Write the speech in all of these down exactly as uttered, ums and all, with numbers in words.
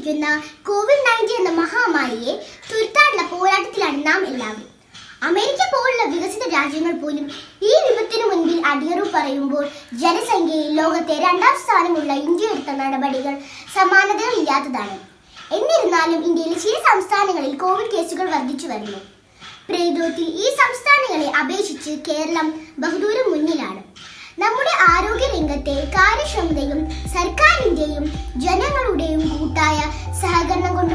കൊണ്ടിരിക്കുന്ന Covid nineteen എന്ന മഹാമാരിയെ തുരത്താനുള്ള പോരാട്ടത്തിലാണ് നാം എല്ലാവരും. അമേരിക്ക പോലുള്ള വികസിത രാജ്യങ്ങൾ പോലും ഈ വിപത്തിനു മുൻപിൽ അടിയറു പറയുമ്പോൾ ജനസംഖ്യയിൽ ലോകത്തെ രണ്ടാം സ്ഥാനമുള്ള ഇന്ത്യ എടുത്ത നടപടികൾ സമാനതകളില്ലാത്തതാണ്. എന്നിരുന്നാലും ഇന്ത്യയിലെ ചില സംസ്ഥാനങ്ങളിൽ കോവിഡ് കേസുകൾ വർദ്ധിച്ചു വരുന്നു. പ്രതിരോധത്തിൽ ഈ സംസ്ഥാനങ്ങളെ അപേക്ഷിച്ച് കേരളം ബഹുദൂരം മുന്നിലാണ്. നമ്മുടെ ആരോഗ്യ രംഗത്തെ കാര്യക്ഷമതയും സർക്കാരിൻ്റെയും ജനങ്ങളുടെയും കൂട്ടായ സഹകരണം കൊണ്ട്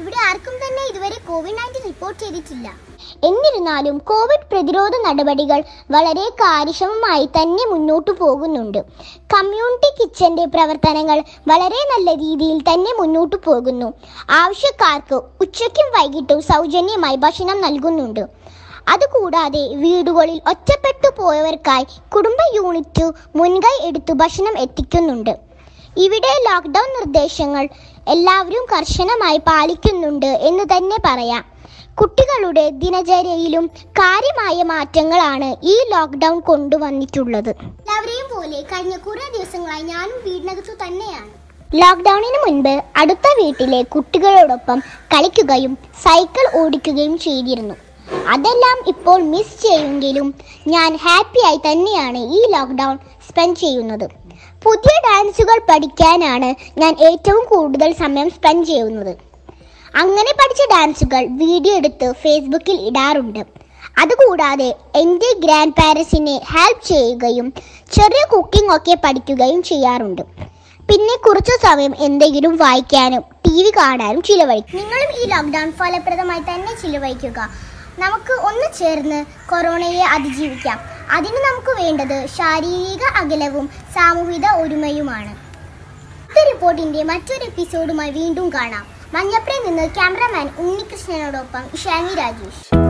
ഇവിടെ ആർക്കും തന്നെ ഇതുവരെ കോവിഡ് നയൻറ്റീൻ റിപ്പോർട്ട് ചെയ്തിട്ടില്ല. എന്നിരുന്നാലും കോവിഡ് പ്രതിരോധ നടപടികൾ വളരെ കാര്യക്ഷമമായി തന്നെ മുന്നോട്ടു പോകുന്നുണ്ട്. കമ്മ്യൂണിറ്റി കിച്ചന്റെ പ്രവർത്തനങ്ങൾ വളരെ നല്ല രീതിയിൽ തന്നെ മുന്നോട്ടു പോകുന്നു. ആവശ്യക്കാർക്ക് ഉച്ചയ്ക്കും വൈകിട്ടും സൗജന്യമായി ഭക്ഷണം നൽകുന്നുണ്ട്. അതുകൂടാതെ വീടുകളിൽ ഒറ്റപ്പെട്ടു പോയവർക്കായി കുടുംബ യൂണിറ്റ് മുൻകൈ എടുത്ത് ഭക്ഷണം എത്തിക്കുന്നുണ്ട്. ഇവിടെ ലോക്ക്ഡൗൺ നിർദ്ദേശങ്ങൾ എല്ലാവരും കർശനമായി പാലിക്കുന്നുണ്ട് എന്ന് തന്നെ പറയാം. കുട്ടികളുടെ ദിനചര്യയിലും കാര്യമായ മാറ്റങ്ങളാണ് ഈ ലോക്ക്ഡൗൺ കൊണ്ടുവന്നിട്ടുള്ളത്. എല്ലാവരെയും പോലെ കഴിഞ്ഞ കുറേ ദിവസങ്ങളായി ഞാനും വീടിനകത്തു തന്നെയാണ്. ലോക്ക്ഡൌണിന് മുൻപ് അടുത്ത വീട്ടിലെ കുട്ടികളോടൊപ്പം കളിക്കുകയും സൈക്കിൾ ഓടിക്കുകയും ചെയ്തിരുന്നു. അതെല്ലാം ഇപ്പോൾ മിസ് ചെയ്യുമെങ്കിലും ഞാൻ ഹാപ്പിയായി തന്നെയാണ് ഈ ലോക്ക്ഡൗൺ സ്പെൻഡ് ചെയ്യുന്നത്. പുതിയ ഡാൻസുകൾ പഠിക്കാനാണ് ഞാൻ ഏറ്റവും കൂടുതൽ സമയം സ്പെൻഡ് ചെയ്യുന്നത്. അങ്ങനെ പഠിച്ച ഡാൻസുകൾ വീഡിയോ എടുത്ത് ഫേസ്ബുക്കിൽ ഇടാറുണ്ട്. അതുകൂടാതെ എൻ്റെ ഗ്രാൻഡ് പാരൻസിനെ ഹെൽപ്പ് ചെയ്യുകയും ചെറിയ കുക്കിംഗ് ഒക്കെ പഠിക്കുകയും ചെയ്യാറുണ്ട്. പിന്നെ കുറച്ചു സമയം എന്തെങ്കിലും വായിക്കാനും ടി വി കാണാനും ചിലവഴിക്കും. നിങ്ങളും ഈ ലോക്ക്ഡൗൺ ഫലപ്രദമായി തന്നെ ചിലവഴിക്കുക. നമുക്ക് ഒന്ന് ചേർന്ന് കൊറോണയെ അതിജീവിക്കാം. അതിന് നമുക്ക് വേണ്ടത് ശാരീരിക അകലവും സാമൂഹിക ഒരുമയുമാണ്. ഈ റിപ്പോർട്ടിൻ്റെ മറ്റൊരു എപ്പിസോഡുമായി വീണ്ടും കാണാം. മഞ്ഞപ്പുറയിൽ നിന്ന് ക്യാമറമാൻ ഉണ്ണികൃഷ്ണനോടൊപ്പം ഇഷാനി രാജേഷ്.